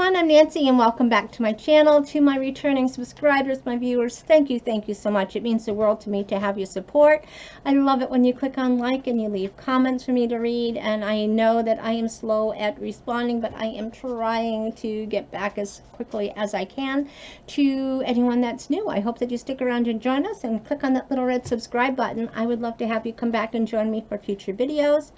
everyone, I'm Nancy and welcome back to my channel. To my returning subscribers, my viewers, thank you so much. It means the world to me to have your support. I love it when you click on like and you leave comments for me to read, and I know that I am slow at responding, but I am trying to get back as quickly as I can. To anyone that's new, I hope that you stick around and join us and click on that little red subscribe button. I would love to have you come back and join me for future videos.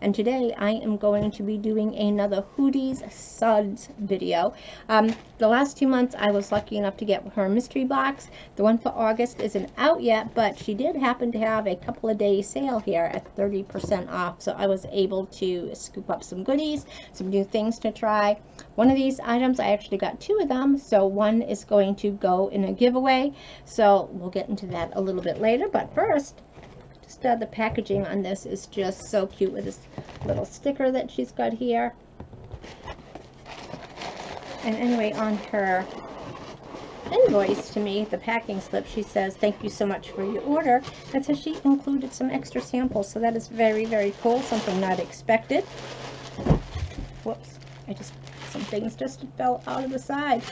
And today I am going to be doing another Hooties Suds video. The last 2 months I was lucky enough to get her mystery box. The one for August isn't out yet, but she did happen to have a couple of day sale here at 30% off. So I was able to scoop up some goodies, some new things to try. One of these items, I actually got two of them. So one is going to go in a giveaway. So we'll get into that a little bit later, but first, the packaging on this is just so cute with this little sticker that she's got here. And anyway, on her invoice to me, the packing slip, she says, "Thank you so much for your order." And so she included some extra samples. So that is very, very cool. Something not expected. Whoops. Some things just fell out of the side.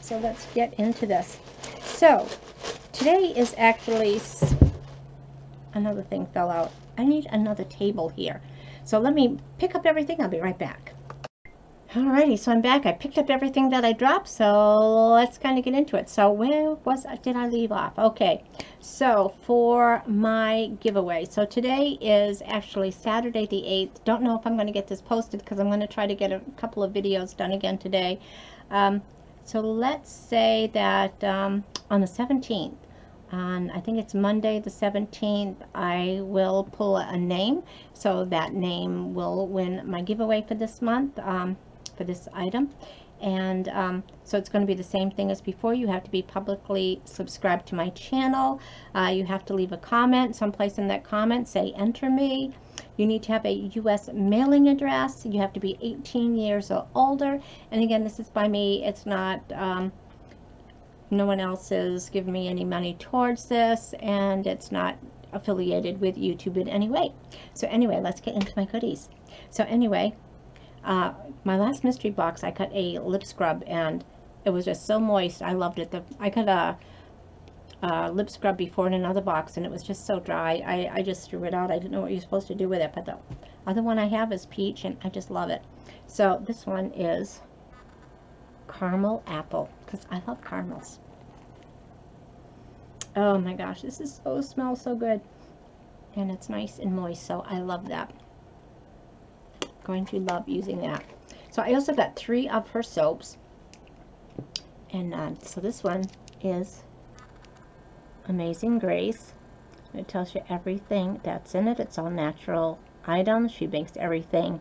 So let's get into this. So today is actually... Another thing fell out. I need another table here. So let me pick up everything. I'll be right back. Alrighty, so I'm back. I picked up everything that I dropped, so let's kind of get into it. So did I leave off? Okay, so for my giveaway. So today is actually Saturday the 8th. Don't know if I'm going to get this posted because I'm going to try to get a couple of videos done again today. So let's say that on the 17th, I think it's Monday the 17th, I will pull a name, so that name will win my giveaway for this month, for this item. And so it's going to be the same thing as before. You have to be publicly subscribed to my channel. You have to leave a comment someplace in that comment, say "enter me." You need to have a U.S. mailing address. You have to be 18 years or older. And again, this is by me. It's not no one else is giving me any money towards this, and it's not affiliated with YouTube in any way. So anyway, let's get into my goodies. So anyway, my last mystery box, I got a lip scrub, and it was just so moist. I loved it. I got a lip scrub before in another box, and it was just so dry. I just threw it out. I didn't know what you're supposed to do with it, but the other one I have is peach, and I just love it. So this one is caramel apple, because I love caramels. Oh my gosh, this is so smells so good, and it's nice and moist, so I love that. Going to love using that. So I also got three of her soaps, and so this one is Amazing Grace. It tells you everything that's in it. It's all natural items. She makes everything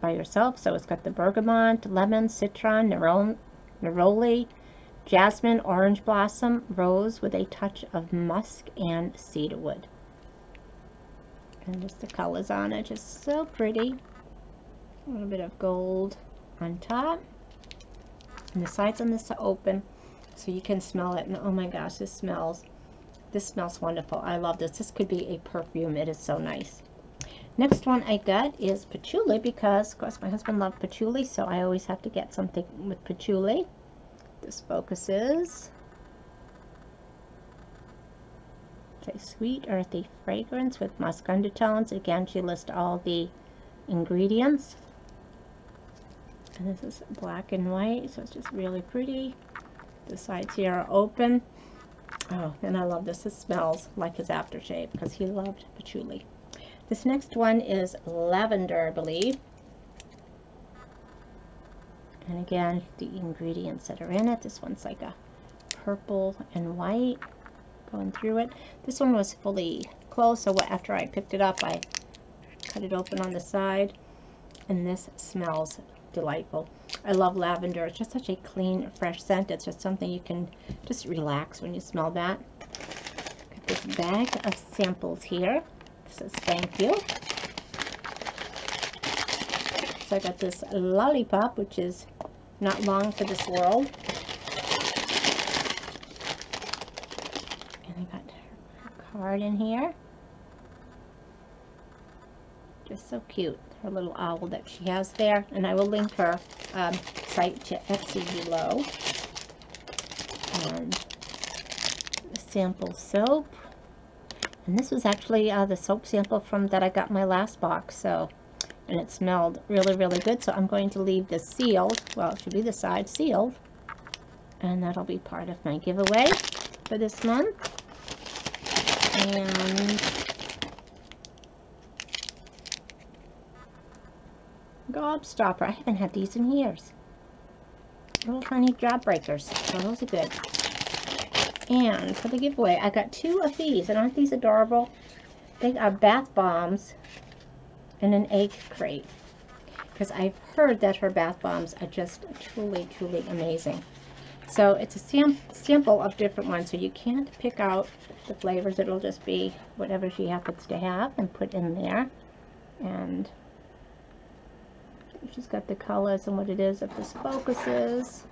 by herself. So it's got the bergamot, lemon, citron, neroli, jasmine, orange blossom, rose with a touch of musk, and cedarwood. And just the colors on it, just so pretty. A little bit of gold on top, and the sides on this are open so you can smell it. And oh my gosh, this smells wonderful. I love this. This could be a perfume. It is so nice. Next one I got is patchouli, because of course my husband loved patchouli, so I always have to get something with patchouli. This focuses. Okay, sweet earthy fragrance with musk undertones. Again, she lists all the ingredients. And this is black and white, so it's just really pretty. The sides here are open. Oh, and I love this. This smells like his aftershave, because he loved patchouli. This next one is lavender, I believe. And again, the ingredients that are in it. This one's like a purple and white going through it. This one was fully closed, so after I picked it up, I cut it open on the side. And this smells delightful. I love lavender. It's just such a clean, fresh scent. It's just something you can just relax when you smell that. Got this bag of samples here. Says thank you. So I got this lollipop, which is not long for this world. And I got her card in here. Just so cute, her little owl that she has there. And I will link her site to Etsy below. And sample soap. And this was actually the soap sample from that I got in my last box. So, and it smelled really, really good. So I'm going to leave this sealed. Well, it should be the side sealed. And that'll be part of my giveaway for this month. And Gobstopper. I haven't had these in years. Little tiny job breakers. So those are good. And for the giveaway, I got two of these. And aren't these adorable? They are bath bombs in an egg crate. Because I've heard that her bath bombs are just truly, truly amazing. So it's a sample of different ones. So you can't pick out the flavors. It'll just be whatever she happens to have and put in there. And she's got the colors and what it is if this focuses.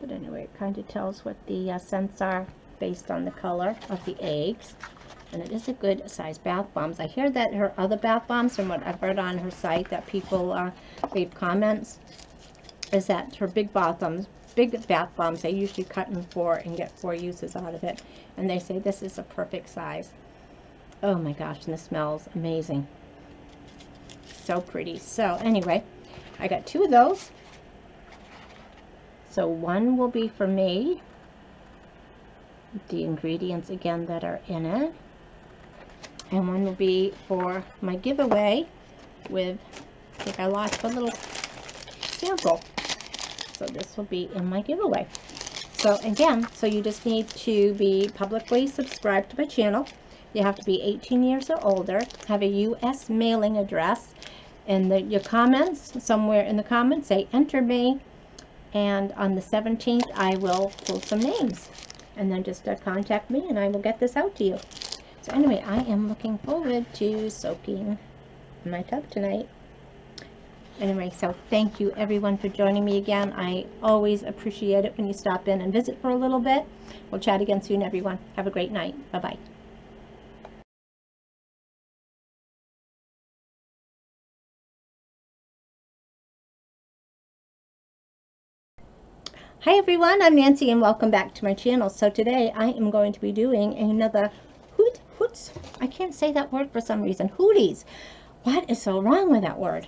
But anyway, it kind of tells what the scents are based on the color of the eggs. And it is a good size bath bombs. I hear that her other bath bombs, from what I've read on her site, that people leave comments, is that her big bath bombs, they usually cut in four and get four uses out of it. And they say this is a perfect size. Oh my gosh, and this smells amazing. So pretty. So anyway, I got two of those. So one will be for me. The ingredients again that are in it. And one will be for my giveaway with, I think I lost a little sample. So this will be in my giveaway. So again, so you just need to be publicly subscribed to my channel. You have to be 18 years or older, have a U.S. mailing address, and your comments, somewhere in the comments, say enter me, and on the 17th I will pull some names. And then just contact me and I will get this out to you. So anyway, I am looking forward to soaking my tub tonight. Anyway, so thank you everyone for joining me again. I always appreciate it when you stop in and visit for a little bit. We'll chat again soon, everyone. Have a great night. Bye-bye. Hi everyone, I'm Nancy and welcome back to my channel. So today I am going to be doing another Hooties. I can't say that word for some reason. Hooties. What is so wrong with that word?